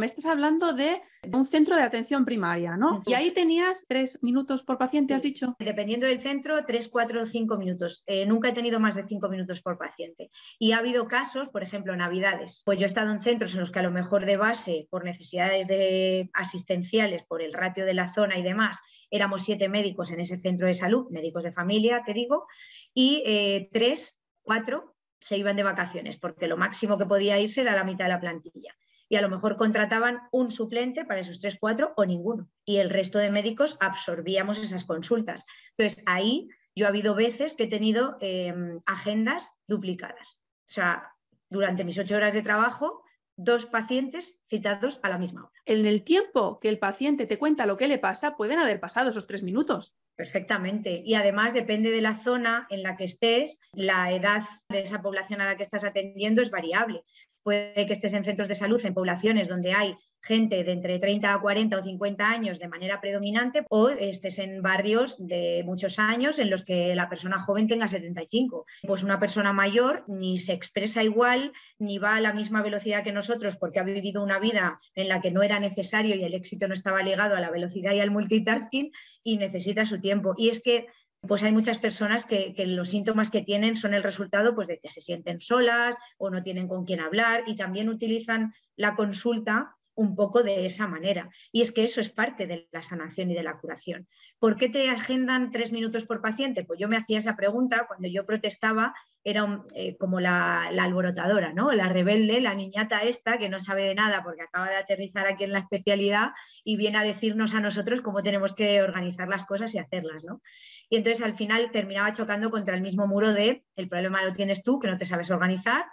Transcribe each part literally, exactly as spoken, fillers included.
Me estás hablando de, de un centro de atención primaria, ¿no? Uh-huh. Y ahí tenías tres minutos por paciente, has dicho. Dependiendo del centro, tres, cuatro o cinco minutos. Eh, nunca he tenido más de cinco minutos por paciente. Y ha habido casos, por ejemplo, Navidades. Pues yo he estado en centros en los que a lo mejor de base, por necesidades de asistenciales, por el ratio de la zona y demás, éramos siete médicos en ese centro de salud, médicos de familia, te digo, y eh, tres, cuatro se iban de vacaciones, porque lo máximo que podía irse era la mitad de la plantilla. Y a lo mejor contrataban un suplente para esos tres, cuatro o ninguno. Y el resto de médicos absorbíamos esas consultas. Entonces, ahí yo ha habido veces que he tenido eh, agendas duplicadas. O sea, durante mis ocho horas de trabajo, dos pacientes citados a la misma hora. En el tiempo que el paciente te cuenta lo que le pasa, pueden haber pasado esos tres minutos. Perfectamente. Y además depende de la zona en la que estés, la edad de esa población a la que estás atendiendo es variable. Puede que estés en centros de salud, en poblaciones donde hay gente de entre treinta a cuarenta o cincuenta años de manera predominante, o estés en barrios de muchos años en los que la persona joven tenga setenta y cinco. Pues una persona mayor ni se expresa igual, ni va a la misma velocidad que nosotros porque ha vivido una vida en la que no era necesario y el éxito no estaba ligado a la velocidad y al multitasking y necesita su tiempo. Y es que pues hay muchas personas que, que los síntomas que tienen son el resultado pues, de que se sienten solas o no tienen con quién hablar y también utilizan la consulta un poco de esa manera. Y es que eso es parte de la sanación y de la curación. ¿Por qué te agendan tres minutos por paciente? Pues yo me hacía esa pregunta cuando yo protestaba, era un, eh, como la, la alborotadora, ¿no? La rebelde, la niñata esta que no sabe de nada porque acaba de aterrizar aquí en la especialidad y viene a decirnos a nosotros cómo tenemos que organizar las cosas y hacerlas, ¿no? Y entonces al final terminaba chocando contra el mismo muro de el problema lo tienes tú, que no te sabes organizar,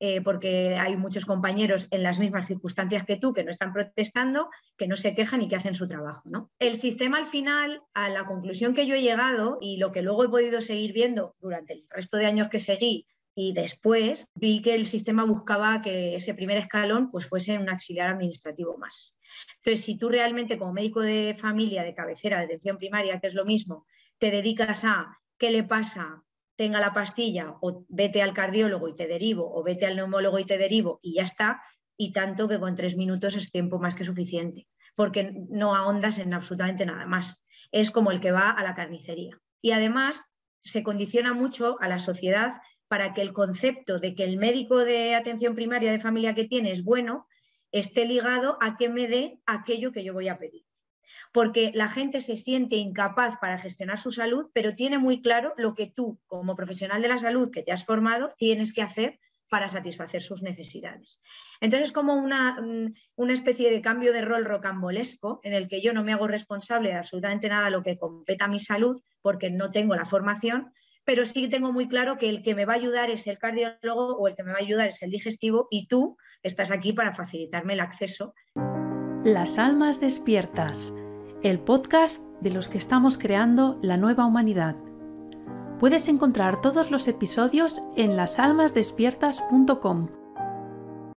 eh, porque hay muchos compañeros en las mismas circunstancias que tú que no están protestando, que no se quejan y que hacen su trabajo, ¿no? El sistema al final, a la conclusión que yo he llegado y lo que luego he podido seguir viendo durante el resto de años que seguí y después, vi que el sistema buscaba que ese primer escalón pues, fuese un auxiliar administrativo más. Entonces, si tú realmente como médico de familia, de cabecera, de atención primaria, que es lo mismo, te dedicas a qué le pasa, tenga la pastilla, o vete al cardiólogo y te derivo, o vete al neumólogo y te derivo, y ya está, y tanto que con tres minutos es tiempo más que suficiente, porque no ahondas en absolutamente nada más. Es como el que va a la carnicería. Y además, se condiciona mucho a la sociedad para que el concepto de que el médico de atención primaria de familia que tiene es bueno, esté ligado a que me dé aquello que yo voy a pedir. Porque la gente se siente incapaz para gestionar su salud, pero tiene muy claro lo que tú, como profesional de la salud que te has formado, tienes que hacer para satisfacer sus necesidades. Entonces, es como una, una especie de cambio de rol rocambolesco en el que yo no me hago responsable de absolutamente nada de lo que compete a mi salud, porque no tengo la formación, pero sí tengo muy claro que el que me va a ayudar es el cardiólogo o el que me va a ayudar es el digestivo y tú estás aquí para facilitarme el acceso. Las Almas Despiertas, el podcast de los que estamos creando la nueva humanidad. Puedes encontrar todos los episodios en las almas despiertas punto com.